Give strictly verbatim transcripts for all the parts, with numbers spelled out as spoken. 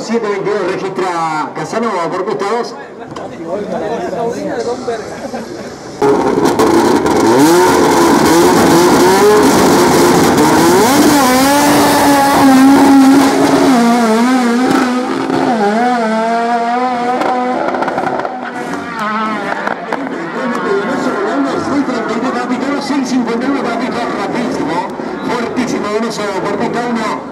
siete veintidós registra Casanova por pista dos. seis cincuenta y uno para pista, rapidísimo, fuertísimo, Donoso por pista uno.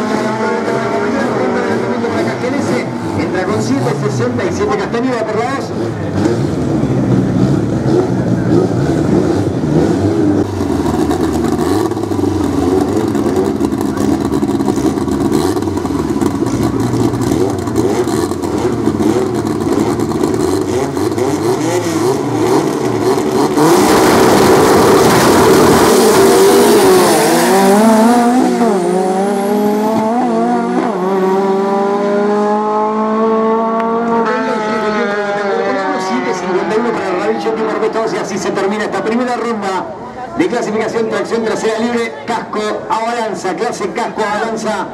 siete sesenta y siete Castaño va por la dos. Y así se termina esta primera ronda de clasificación tracción trasera libre, casco abalanza, clase casco abalanza.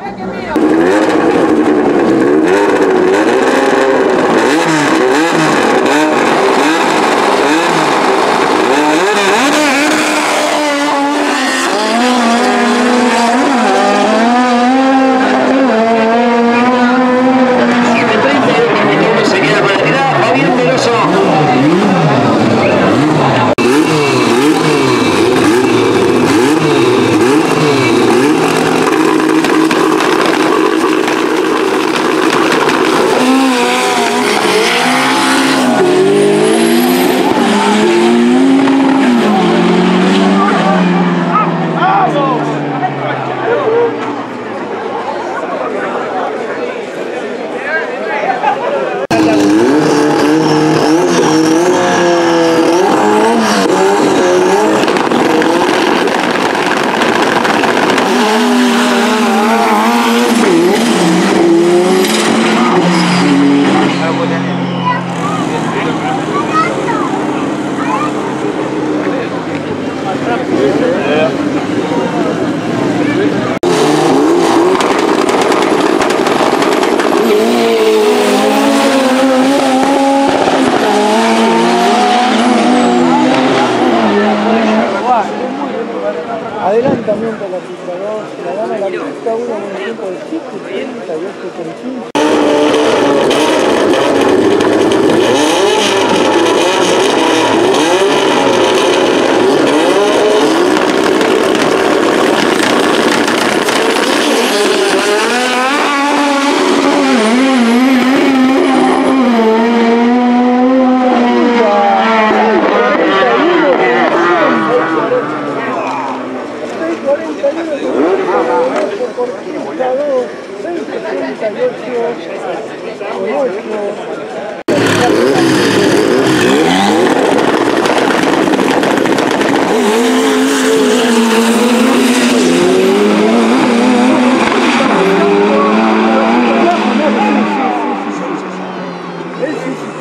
Adelantamiento a la pista dos, la gana la pista uno con el tiempo de siete treinta y ocho con quince.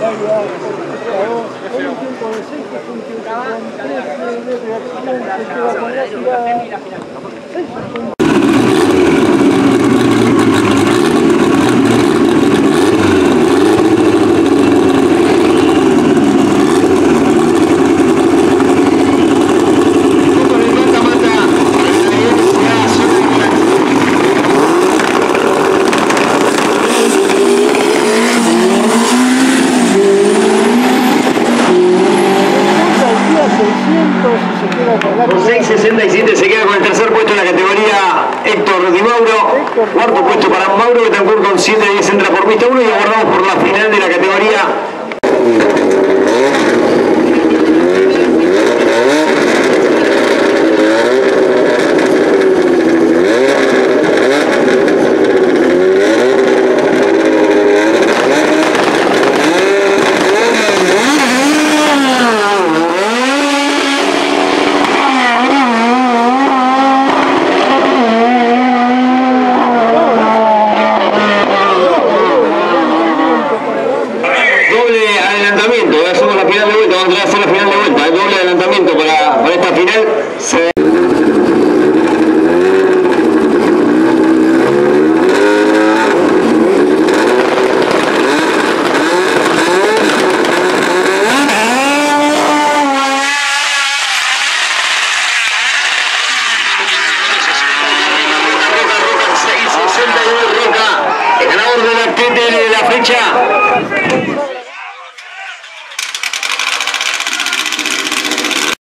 un seiscientos sesenta y siete se queda con el tercer puesto en la categoría Héctor Di Mauro. Cuarto puesto para Mauro Betancur con siete diez, entra por pista uno y abordamos por la final de la categoría. ¡Fecha!